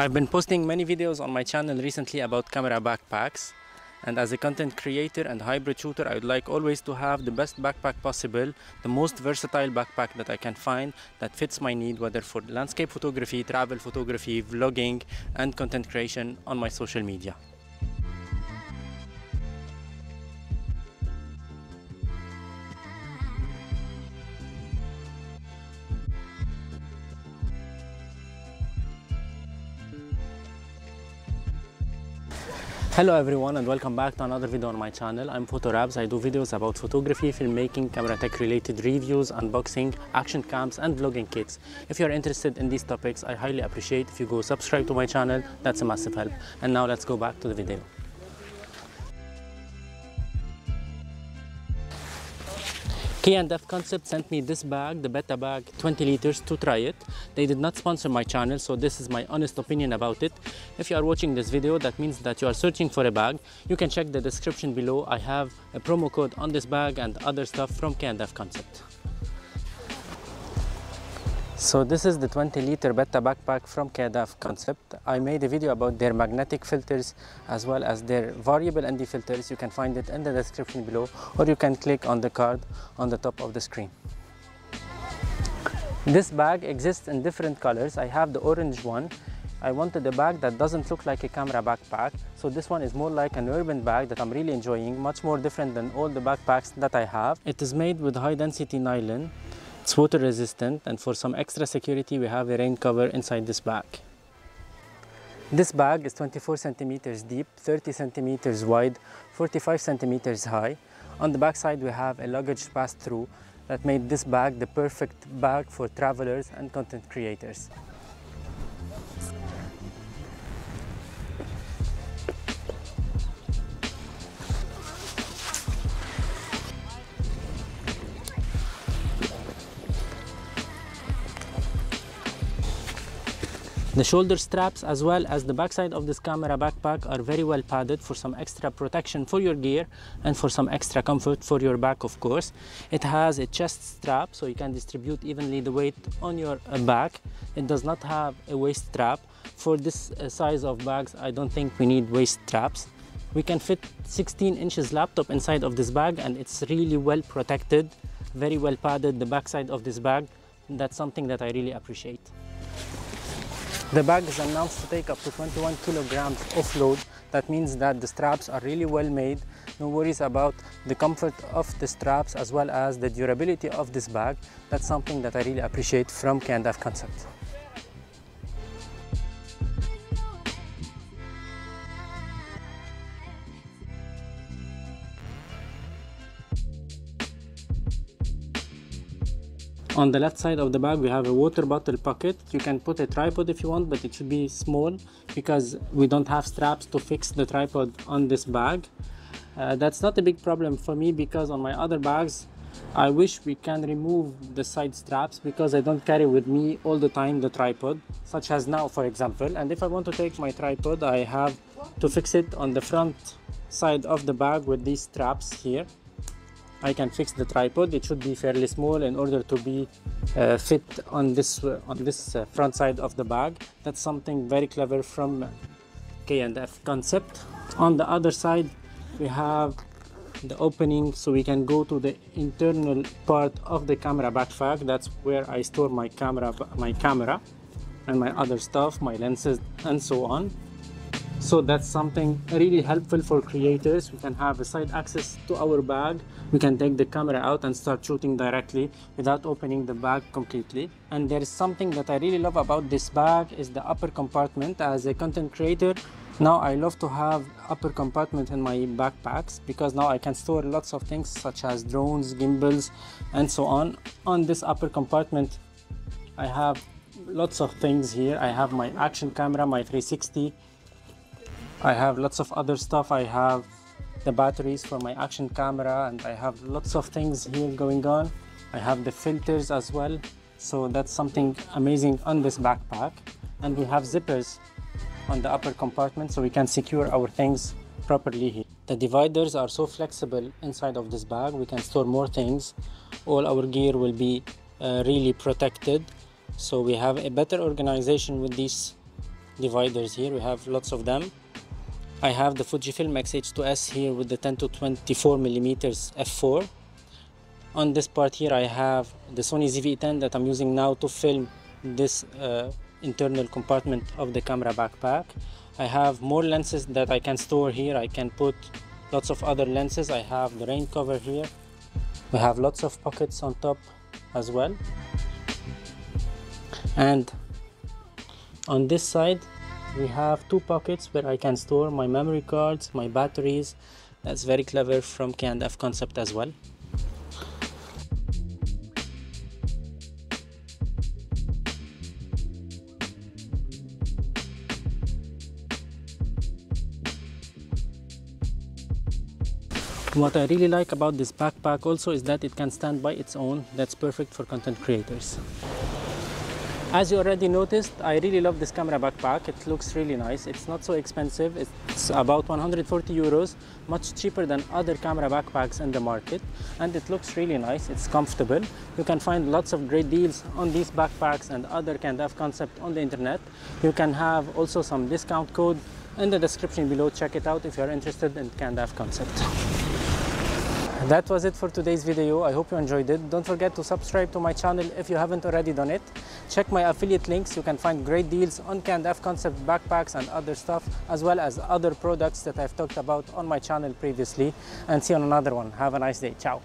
I've been posting many videos on my channel recently about camera backpacks, and as a content creator and hybrid shooter, I would like always to have the best backpack possible, the most versatile backpack that I can find that fits my need, whether for landscape photography, travel photography, vlogging, and content creation on my social media. Hello everyone and welcome back to another video on my channel. I'm PhotoRabs. I do videos about photography, filmmaking, camera tech related reviews, unboxing, action cams and vlogging kits. If you're interested in these topics, I highly appreciate if you go subscribe to my channel. That's a massive help. And now let's go back to the video. K&F Concept sent me this bag, the Beta bag, 20 liters to try it. They did not sponsor my channel, so this is my honest opinion about it. If you are watching this video, that means that you are searching for a bag. You can check the description below. I have a promo code on this bag and other stuff from K&F Concept. So this is the 20 liter Beta backpack from K&F Concept. I made a video about their magnetic filters as well as their variable ND filters. You can find it in the description below, or you can click on the card on the top of the screen. This bag exists in different colors. I have the orange one. I wanted a bag that doesn't look like a camera backpack, so this one is more like an urban bag that I'm really enjoying, much more different than all the backpacks that I have. It is made with high density nylon. It's water resistant, and for some extra security we have a rain cover inside this bag. This bag is 24 centimeters deep, 30 centimeters wide, 45 centimeters high. On the back side we have a luggage pass-through that made this bag the perfect bag for travelers and content creators. The shoulder straps as well as the backside of this camera backpack are very well padded for some extra protection for your gear and for some extra comfort for your back, of course. It has a chest strap so you can distribute evenly the weight on your back. It does not have a waist strap. For this size of bags, I don't think we need waist straps. We can fit 16 inches laptop inside of this bag, and it's really well protected, very well padded, the backside of this bag. That's something that I really appreciate. The bag is announced to take up to 21 kilograms offload. That means that the straps are really well made. No worries about the comfort of the straps as well as the durability of this bag. That's something that I really appreciate from K&F Concept. On the left side of the bag we have a water bottle pocket. You can put a tripod if you want, but it should be small because we don't have straps to fix the tripod on this bag. That's not a big problem for me because on my other bags I wish we can remove the side straps because I don't carry with me all the time the tripod, such as now for example. And if I want to take my tripod, I have to fix it on the front side of the bag with these straps here. I can fix the tripod. It should be fairly small in order to be fit on this front side of the bag. That's something very clever from K&F Concept. On the other side we have the opening so we can go to the internal part of the camera backpack. That's where I store my camera and my other stuff, my lenses and so on. So that's something really helpful for creators. We can have a side access to our bag. We can take the camera out and start shooting directly without opening the bag completely. And there is something that I really love about this bag is the upper compartment. As a content creator, now I love to have upper compartment in my backpacks because now I can store lots of things such as drones, gimbals, and so on. On this upper compartment, I have lots of things here. I have my action camera, my 360. I have lots of other stuff. I have the batteries for my action camera, and I have lots of things here going on. I have the filters as well. So that's something amazing on this backpack. And we have zippers on the upper compartment so we can secure our things properly here. The dividers are so flexible inside of this bag. We can store more things. All our gear will be really protected. So we have a better organization with these dividers here. We have lots of them. I have the Fujifilm X-H2S here with the 10 to 24mm f4. On this part here I have the Sony ZV-10 that I'm using now to film this internal compartment of the camera backpack. I have more lenses that I can store here. I can put lots of other lenses. I have the rain cover here. We have lots of pockets on top as well. And on this side we have two pockets where I can store my memory cards, my batteries. That's very clever from K&F Concept as well. What I really like about this backpack also is that it can stand by its own. That's perfect for content creators. As you already noticed, I really love this camera backpack. It looks really nice. It's not so expensive. It's about 140 euros, much cheaper than other camera backpacks in the market. And it looks really nice. It's comfortable. You can find lots of great deals on these backpacks and other K&F Concept on the internet. You can have also some discount code in the description below. Check it out if you're interested in K&F Concept. That was it for today's video. I hope you enjoyed it. Don't forget to subscribe to my channel if you haven't already done it. Check my affiliate links. You can find great deals on K&F Concept backpacks and other stuff, as well as other products that I've talked about on my channel previously. And see you on another one. Have a nice day. Ciao.